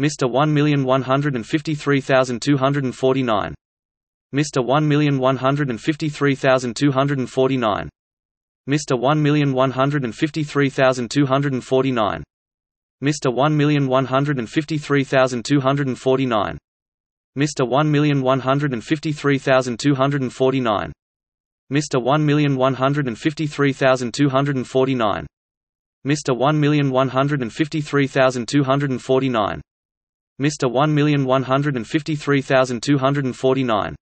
Mr. 1153249. Mr. 1153249. Mr. 1153249. Mr. 1153249. Mr. 1153249. Mr. 1153249. Mr. 1153249. Mr. 1153249.